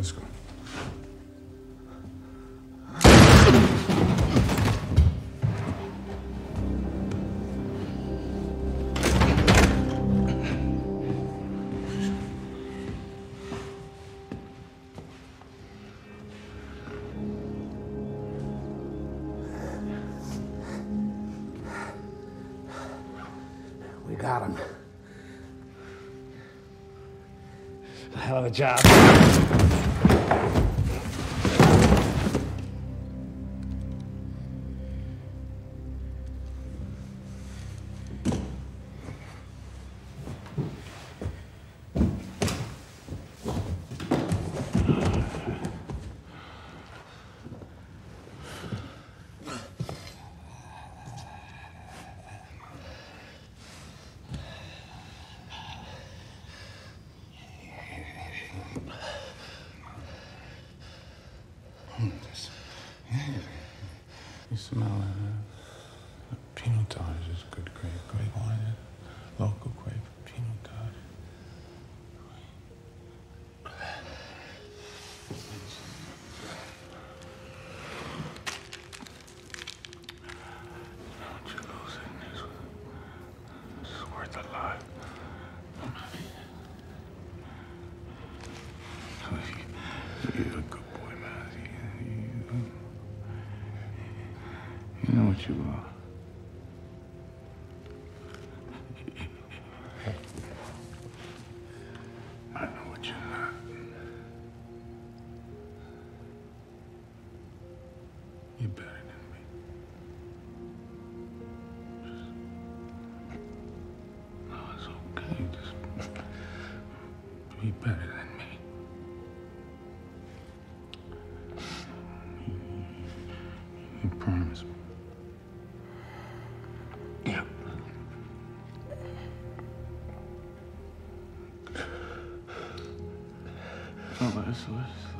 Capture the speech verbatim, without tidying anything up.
Let's go. We got him. Hell of a job. You smell it. Pinotage is a good grape. Grape wine, local grape. Pinotage. Don't you lose it. This is worth a lot. You're a good boy, man. You know what you are. I know what you're not. You're better than me. Just, no, it's okay. Just be better than me. You promise me. Yeah. Oh, that's, that's, that's.